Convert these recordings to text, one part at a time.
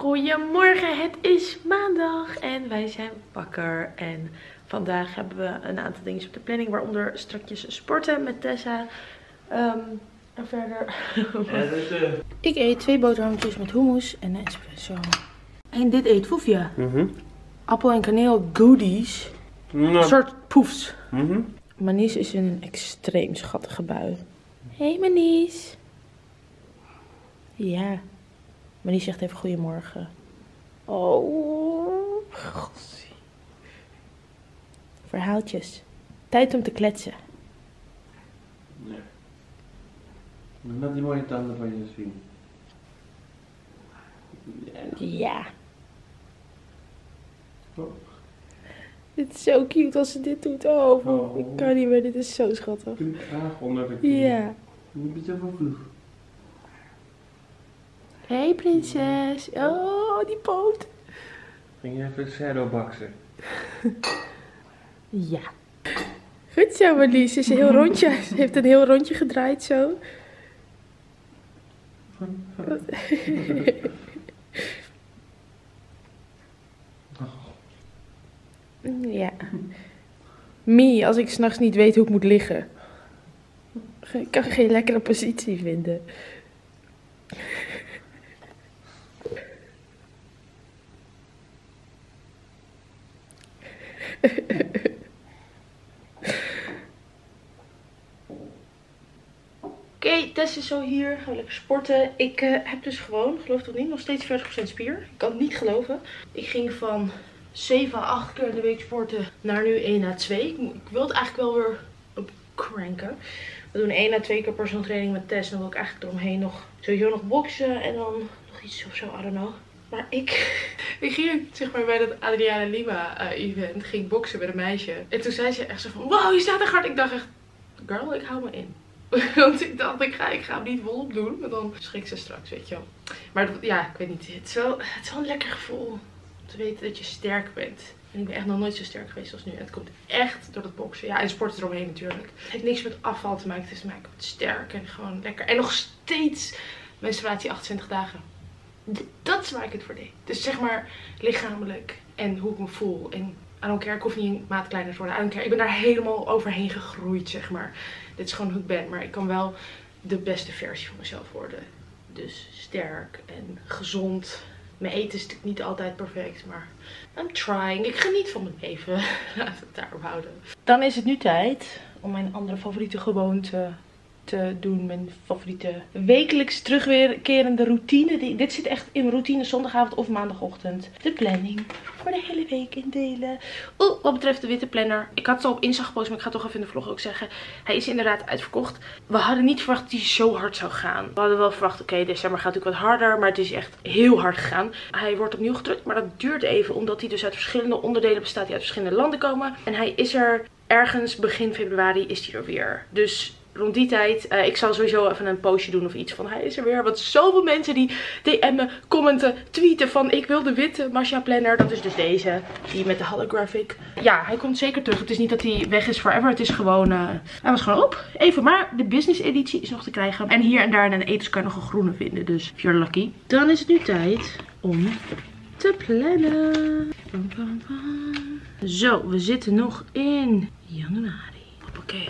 Goedemorgen, het is maandag en wij zijn wakker en vandaag hebben we een aantal dingen op de planning, waaronder strakjes sporten met Tessa. En verder... Ik eet 2 boterhammetjes met hummus en een espresso. En dit eet Foefje. Appel en kaneel goodies. Een soort poefs. Manis is in een extreem schattige bui. Hey Manis. Ja. Manis zegt even goedemorgen. Oh. Gossie. Verhaaltjes. Tijd om te kletsen. Nee. Laat die mooie tanden van je zien. Ja. Oh. Dit is zo cute als ze dit doet. Oh, oh. Ik kan niet meer. Dit is zo schattig. Ik graag onder de knie. Ja. Een beetje van vloeg. Hey prinses. Oh, die poot. Ging je even shadowboxen? Ja. Goed zo, Marlies. Ze is een heel rondje. Ze heeft een heel rondje gedraaid zo. Ja. Mie, als ik s'nachts niet weet hoe ik moet liggen. Ik kan geen lekkere positie vinden. Oké, Tess is zo hier. Gaan we lekker sporten. Ik heb dus gewoon, geloof het of niet, nog steeds 40% spier. Ik kan het niet geloven. Ik ging van 7 à 8 keer in de week sporten naar nu 1 à 2. Ik wil het eigenlijk wel weer opcranken. We doen 1 à 2 keer personal training met Tess. En dan wil ik eigenlijk eromheen nog sowieso nog boksen. En dan nog iets of zo, I don't know. Maar ik ging zeg maar bij dat Adriana Lima event, ging boksen met een meisje. En toen zei ze echt zo van, wow, je staat er hard. Ik dacht echt, girl, ik hou me in. Want ik dacht, ik ga hem niet volop doen. Maar dan schrik ze straks, weet je wel. Maar ja, ik weet niet. Het is wel een lekker gevoel. Om te weten dat je sterk bent. En ik ben echt nog nooit zo sterk geweest als nu. En het komt echt door dat boksen. Ja, en sport eromheen natuurlijk. Het heeft niks met afval te maken. Het is te maken met sterk en gewoon lekker. En nog steeds menstruatie 28 dagen. Dat is waar ik het voor deed. Dus zeg maar lichamelijk en hoe ik me voel. En I don't care, ik hoef niet een maat kleiner te worden. I don't care. Ik ben daar helemaal overheen gegroeid, zeg maar. Dit is gewoon hoe ik ben. Maar ik kan wel de beste versie van mezelf worden. Dus sterk en gezond. Mijn eten is natuurlijk niet altijd perfect, maar I'm trying. Ik geniet van mijn leven. Laten we het daarop houden. Dan is het nu tijd om mijn andere favoriete gewoonte te doen. Mijn favoriete wekelijks terugkerende routine. Dit zit echt in mijn routine zondagavond of maandagochtend. De planning voor de hele week indelen. Oeh, wat betreft de witte planner. Ik had het al op Insta gepost, maar ik ga toch even in de vlog ook zeggen. Hij is inderdaad uitverkocht. We hadden niet verwacht dat hij zo hard zou gaan. We hadden wel verwacht, oké, december gaat natuurlijk wat harder. Maar het is echt heel hard gegaan. Hij wordt opnieuw gedrukt, maar dat duurt even. Omdat hij dus uit verschillende onderdelen bestaat die uit verschillende landen komen. En hij is er ergens begin februari is hij er weer. Dus... rond die tijd, ik zal sowieso even een postje doen of iets van hij is er weer. Want zoveel mensen die DM'en, commenten, tweeten van ik wil de witte Masha planner. Dat is dus deze, die met de holographic. Ja, hij komt zeker terug. Het is niet dat hij weg is forever. Het is gewoon, hij was gewoon op. Even maar, de business editie is nog te krijgen. En hier en daar in de etels kan je nog een groene vinden. Dus if you're lucky. Dan is het nu tijd om te plannen. Bam, bam, bam. Zo, we zitten nog in januari. Hoppakee.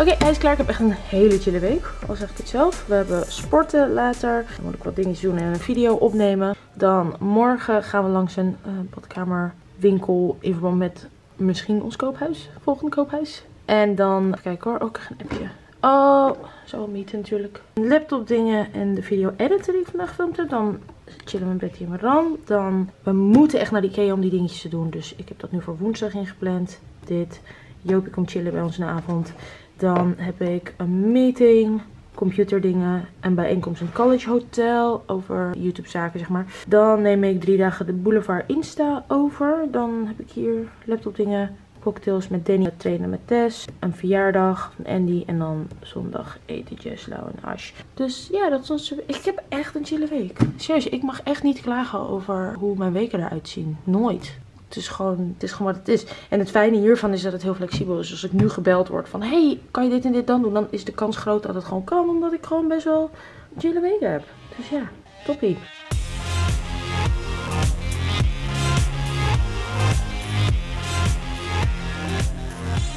Oké, hij is klaar. Ik heb echt een hele chille week, al zeg ik het zelf. We hebben sporten later. Dan moet ik wat dingetjes doen en een video opnemen. Dan morgen gaan we langs een badkamerwinkel in verband met misschien ons koophuis. Volgende koophuis. En dan, even kijken hoor, ook een appje. Oh, zo meeten natuurlijk. Laptop dingen en de video editen die ik vandaag gefilmd heb. Dan chillen we een beetje in mijn ram. Dan, we moeten echt naar de IKEA om die dingetjes te doen. Dus ik heb dat nu voor woensdag ingepland. Dit. Jopie komt chillen bij ons in de avond. Dan heb ik een meeting, computerdingen, een bijeenkomst in het college hotel over YouTube zaken zeg maar. Dan neem ik 3 dagen de boulevard Insta over. Dan heb ik hier laptopdingen, cocktails met Danny, trainen met Tess, een verjaardag van Andy en dan zondag etentjes, Lau en Ash. Dus ja, dat is onze... Ik heb echt een chille week. Serieus, ik mag echt niet klagen over hoe mijn weken eruit zien. Nooit. Het is gewoon wat het is. En het fijne hiervan is dat het heel flexibel is. Als ik nu gebeld word van, hey, kan je dit en dit dan doen? Dan is de kans groot dat het gewoon kan, omdat ik gewoon best wel een chille week heb. Dus ja, toppie.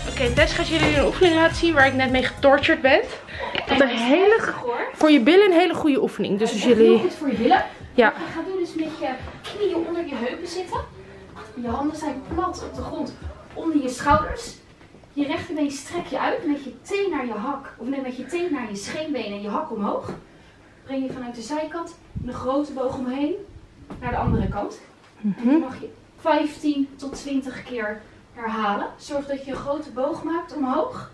Oké, Tess gaat jullie een oefening laten zien waar ik net mee getortured ben. Dat een hele, voor je billen een hele goede oefening. Dus als jullie... Heel goed voor je billen. Ja. Wat je gaat doen is met je knieën onder je heupen zitten. Je handen zijn plat op de grond onder je schouders. Je rechterbeen strek je uit met je teen naar je hak. Of nee, met je teen naar je scheenbeen en je hak omhoog. Breng je vanuit de zijkant een grote boog omheen naar de andere kant. En dan mag je 15 tot 20 keer herhalen. Zorg dat je een grote boog maakt omhoog.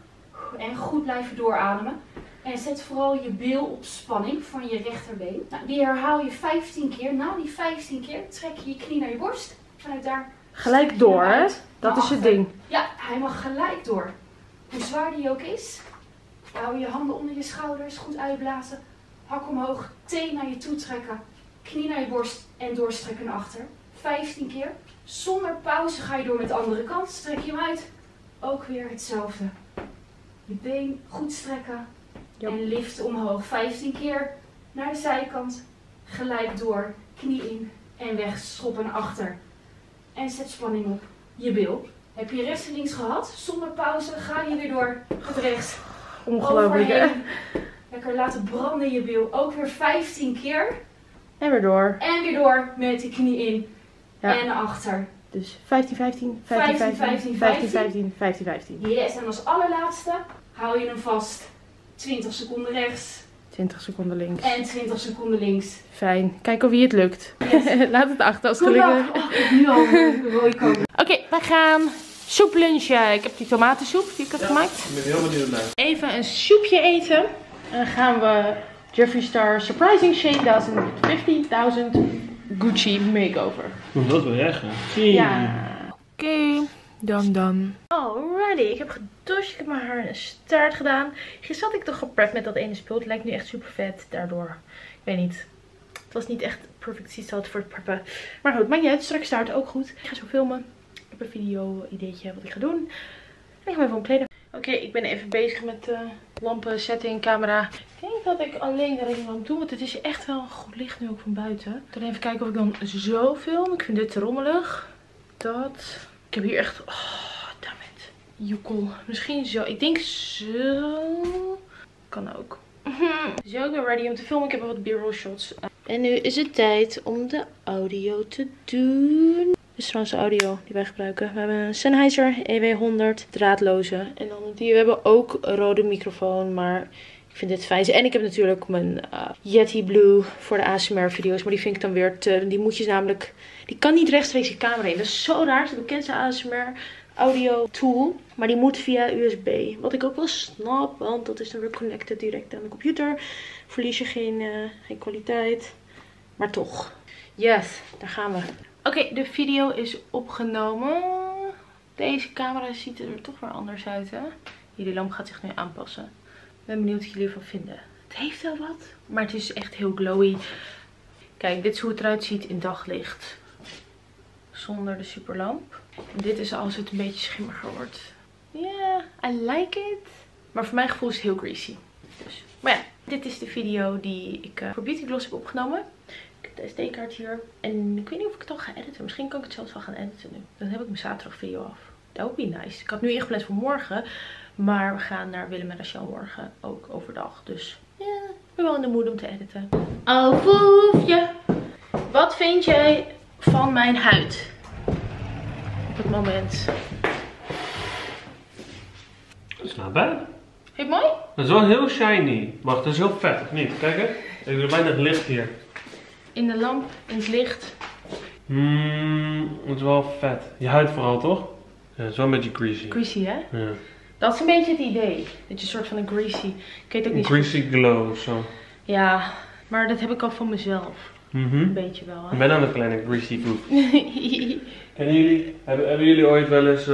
En goed blijven doorademen. En zet vooral je bil op spanning van je rechterbeen. Nou, die herhaal je 15 keer. Na die 15 keer trek je je knie naar je borst. Vanuit daar gelijk door, hè? Dat is het ding. Ja, hij mag gelijk door. Hoe zwaar die ook is, hou je handen onder je schouders, goed uitblazen. Hak omhoog, teen naar je toe trekken, knie naar je borst en doorstrekken naar achter. 15 keer. Zonder pauze ga je door met de andere kant. Strek je hem uit. Ook weer hetzelfde. Je been goed strekken en liften omhoog. 15 keer naar de zijkant. Gelijk door, knie in en weg, schoppen naar achter. En zet spanning op je bil. Heb je rechts en links gehad? Zonder pauze ga je weer door tot rechts. Ongelooflijk, hè? Lekker laten branden je bil. Ook weer 15 keer. En weer door. En weer door met de knie in. Ja. En achter. Dus 15, 15, 15, 15, 15, 15, 15, 15, 15. Yes, en als allerlaatste hou je hem vast. 20 seconden rechts. 20 seconden links. En 20 seconden links. Fijn. Kijk of wie het lukt. Yes. Laat het achter als het gelukt. Oh, ik nu al rooi komen. Oké, we gaan soep lunchen. Ik heb die tomatensoep die ik had gemaakt. Ik ben heel benieuwd naar. Even een soepje eten. En dan gaan we Jeffree Star Surprising Shade 50.000 Gucci Makeover. Dat wil jij gaan. Ja. Oké. Dan. Alrighty, ik heb gedoucht, ik heb mijn haar en een staart gedaan. Gisteren had ik toch geprept met dat ene spul. Het lijkt nu echt super vet, daardoor. Ik weet niet. Het was niet echt perfect seasalt voor het preppen. Maar goed, maakt niet uit. Straks staart ook goed. Ik ga zo filmen. Ik heb een video-ideetje wat ik ga doen. En ik ga even omkleden. Oké, ik ben even bezig met lampen, setting, camera. Ik denk dat ik alleen de ringlamp doe, want het is echt wel goed licht nu ook van buiten. Dan even kijken of ik dan zo film. Ik vind dit te rommelig. Dat... Ik heb hier echt... Oh, dammit. Joekel. Misschien zo. Ik denk zo. Kan ook. Zo, ik ben ready om te filmen. Ik heb wat b-roll shots. En nu is het tijd om de audio te doen. Dit is trouwens de audio die wij gebruiken. We hebben een Sennheiser EW100 draadloze. En dan die. We hebben ook een rode microfoon, maar... Ik vind dit fijn. En ik heb natuurlijk mijn Yeti Blue voor de ASMR video's. Maar die vind ik dan weer te... Die moet je namelijk... Die kan niet rechtstreeks je camera in. Dat is zo raar. Het is de bekendste ASMR audio tool. Maar die moet via USB. Wat ik ook wel snap. Want dat is dan weer connected direct aan de computer. Verlies je geen kwaliteit. Maar toch. Yes. Daar gaan we. Oké, de video is opgenomen. Deze camera ziet er toch weer anders uit, hè? Jullie lamp gaat zich nu aanpassen. Ik ben benieuwd wat jullie ervan vinden. Het heeft wel wat, maar het is echt heel glowy. Kijk, dit is hoe het eruit ziet in daglicht. Zonder de superlamp. En dit is als het een beetje schimmeriger wordt. Ja, yeah, I like it. Maar voor mijn gevoel is het heel greasy. Dus, maar ja, dit is de video die ik voor Beautygloss heb opgenomen. Ik heb de SD-kaart hier. En ik weet niet of ik het al ga editen. Misschien kan ik het zelfs wel gaan editen nu. Dan heb ik mijn zaterdag video af. Dat would be nice. Ik had nu ingepland voor morgen. Maar we gaan naar Willem en Rachel morgen ook overdag. Dus ja, ik ben wel in de moed om te editen. Oh, Foefje. Wat vind jij van mijn huid? Op het moment. Dat is nou bijna. Heel mooi? Dat is wel heel shiny. Wacht, dat is heel vet, of niet? Kijk eens. Ik doe bijna het licht hier. In de lamp, in het licht. Het is wel vet. Je huid vooral, toch? Ja, het is wel een beetje greasy. Greasy, hè? Ja. Dat is een beetje het idee. Dat je een soort van een greasy... Ik weet ook niet greasy goed. Glow of zo. Ja, maar dat heb ik al van mezelf. Een beetje wel. Hè? Ik ben aan het kleine greasy poep. Hebben jullie ooit wel eens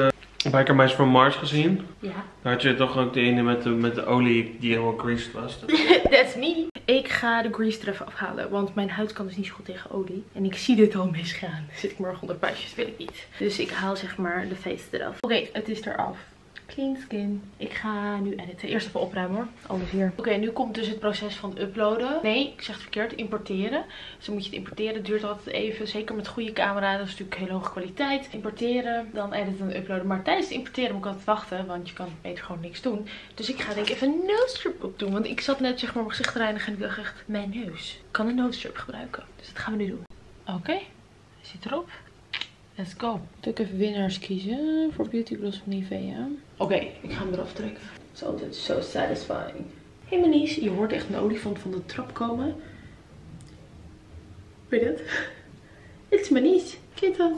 Bikermeis van Mars gezien? Ja. Daar had je toch ook de ene met de olie die helemaal greased was. That's me. Ik ga de grease er even afhalen, want mijn huid kan dus niet zo goed tegen olie. En ik zie dit al misgaan. Zit ik morgen onder pasjes, wil ik niet. Dus ik haal zeg maar de face eraf. Oké, het is eraf. Clean skin. Ik ga nu editen. Eerst even opruimen hoor. Alles hier. Oké, nu komt dus het proces van uploaden. Nee, ik zeg het verkeerd. Importeren. Dus dan moet je het importeren. Duurt altijd even. Zeker met goede camera. Dat is natuurlijk heel hoge kwaliteit. Importeren. Dan editen en uploaden. Maar tijdens het importeren moet ik altijd wachten. Want je kan beter gewoon niks doen. Dus ik ga denk ik even een nose strip opdoen. Want ik zat net zeg maar mijn gezicht te reinigen. En ik dacht echt, mijn neus. Ik kan een nose strip gebruiken. Dus dat gaan we nu doen. Oké. Zit erop. Let's go. Moet ik even winnaars kiezen voor Beautygloss van Nivea. Oké, ik ga hem eraf trekken. Het is altijd zo satisfying. Hey Manis, je hoort echt een olifant van de trap komen. Weet je dat? Het is Manis. Kitten.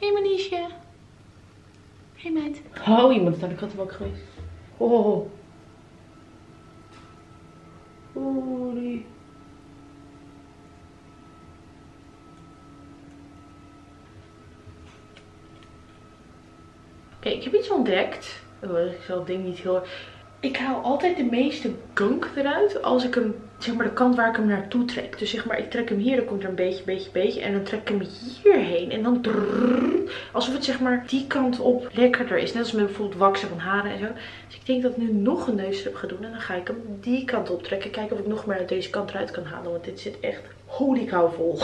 Hey Manisje. Hey meid. Oh, je moet het naar de kattenbak geweest. Oh. Holy. Oké, ik heb iets ontdekt. Ik zal het ding niet heel... Ik haal altijd de meeste gunk eruit als ik hem, zeg maar de kant waar ik hem naartoe trek. Dus zeg maar, ik trek hem hier, dan komt er een beetje. En dan trek ik hem hierheen. En dan alsof het zeg maar die kant op lekkerder is. Net als met bijvoorbeeld waksen van haren en zo. Dus ik denk dat ik nu nog een neusstrip ga doen. En dan ga ik hem die kant op trekken. Kijken of ik nog meer uit deze kant eruit kan halen. Want dit zit echt holy cow vol.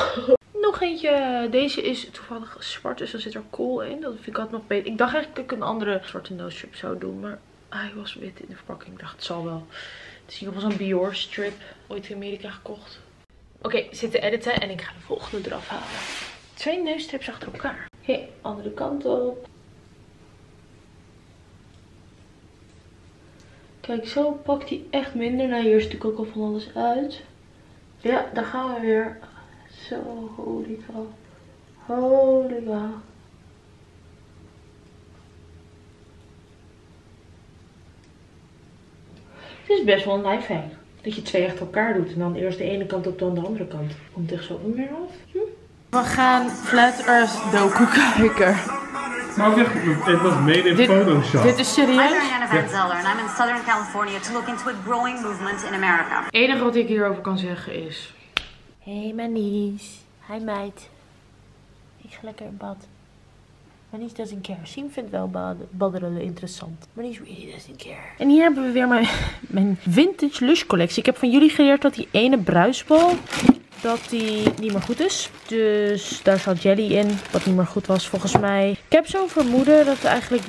Nog eentje. Deze is toevallig zwart, dus dan zit er kool in. Dat vind ik altijd nog beter. Ik dacht eigenlijk dat ik een andere soort nose strip zou doen, maar hij was wit in de verpakking. Ik dacht, het zal wel. Het is in ieder geval zo'n Björn strip. Ooit in Amerika gekocht. Oké, zit te editen en ik ga de volgende eraf halen. 2 nose strips achter elkaar. Oké, andere kant op. Kijk, zo pakt hij echt minder. Nou, hier is natuurlijk ook al van alles uit. Ja, daar gaan we weer. Zo, holy cow. Holy cow. Het is best wel een lifehack. Dat je twee achter elkaar doet. En dan eerst de ene kant op, dan de andere kant. Komt echt zoveel meer af. We gaan Flat Earth docu kijken. Maar het was made in Photoshop. Dit is serieus? I'm Adriana van Zeller and I'm in Southern California to look into a growing movement in America. Het enige wat ik hierover kan zeggen is... Hey Manis, hi meid. Ik ga lekker in bad. Manis doesn't care. Siem vindt wel badderen interessant. Manis really doesn't care. En hier hebben we weer mijn vintage Lush collectie. Ik heb van jullie geleerd dat die ene bruisbal, dat die niet meer goed is. Dus daar zat jelly in, wat niet meer goed was volgens mij. Ik heb zo'n vermoeden dat eigenlijk...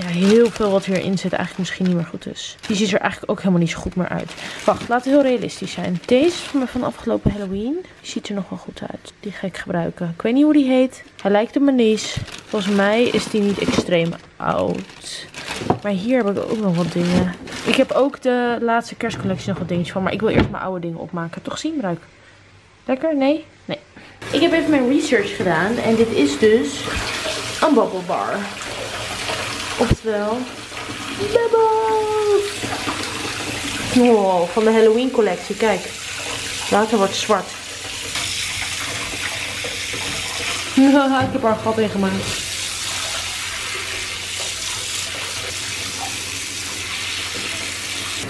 Ja, heel veel wat hierin zit eigenlijk misschien niet meer goed is. Die ziet er eigenlijk ook helemaal niet zo goed meer uit. Wacht, laten we heel realistisch zijn. Deze is van mij van afgelopen Halloween. Die ziet er nog wel goed uit. Die ga ik gebruiken. Ik weet niet hoe die heet. Hij lijkt op Manis. Volgens mij is die niet extreem oud. Maar hier heb ik ook nog wat dingen. Ik heb ook de laatste kerstcollectie nog wat dingetjes van. Maar ik wil eerst mijn oude dingen opmaken. Toch zien, ruik. Lekker? Nee? Nee. Ik heb even mijn research gedaan. En dit is dus een bubble bar. Oftewel, bubbles! Wow, van de Halloween collectie, kijk. Later wordt het zwart. Ik heb er een gat in gemaakt.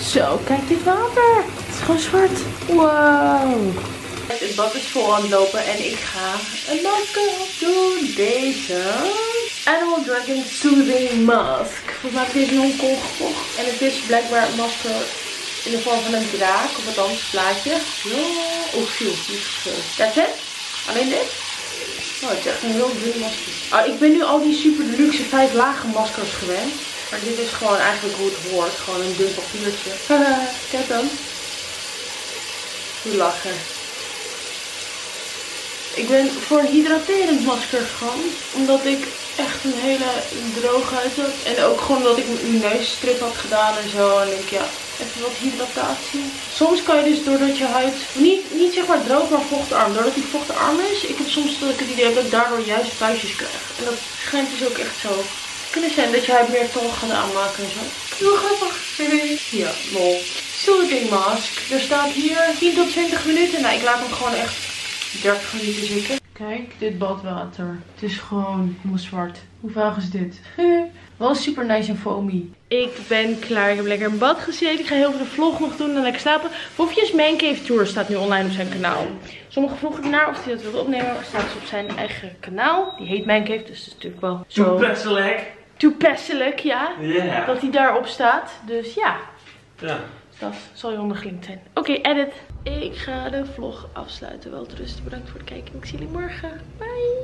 Zo, kijk dit water. Het is gewoon zwart. Wow. Het bad is vol aan het lopen en ik ga een make-up doen. Deze... Animal Dragon Soothing Mask. Volgens mij heb ik deze Hongkong gekocht. En het is blijkbaar een masker in de vorm van een draak of wat anders plaatje. Oh, viel. That's it? Alleen dit? Oh, het is echt een heel duur masker. Oh, ik ben nu al die super luxe 5 lagen maskers gewend. Maar dit is gewoon eigenlijk hoe het hoort. Gewoon een dun papiertje. Kijk dan. Hoe lachen. Ik ben voor een hydraterend masker gegaan. Omdat ik echt een hele droge huid had. En ook gewoon dat ik mijn neusstrip had gedaan en zo. En ik ja, even wat hydratatie. Soms kan je dus doordat je huid niet zeg maar droog, maar vochtarm. Doordat die vochtarm is, ik heb soms dat ik het idee heb dat ik daardoor juist puistjes krijg. En dat schijnt dus ook echt zo kunnen zijn. Dat je huid meer tol gaat aanmaken en zo. Heel grappig. Ja, lol. Soothing mask. Er staat hier 10 tot 20 minuten. Nou, ik laat hem gewoon echt 30 minuten zitten. Kijk, dit badwater. Het is gewoon helemaal zwart. Hoe vaag is dit? Wel super nice en foamy. Ik ben klaar. Ik heb lekker een bad gezeten. Ik ga heel veel de vlog nog doen en lekker slapen. Foefjes Mankave Tour staat nu online op zijn kanaal. Sommigen vroegen ernaar of hij dat wilde opnemen. Staat dus op zijn eigen kanaal. Die heet Mankave, dus dat is natuurlijk wel zo... Toepasselijk, ja. Yeah. Dat hij daarop staat. Dus ja. Ja. Dat zal je ondergelinkt zijn. Oké, edit. Ik ga de vlog afsluiten. Wel te rusten. Bedankt voor het kijken. Ik zie jullie morgen. Bye.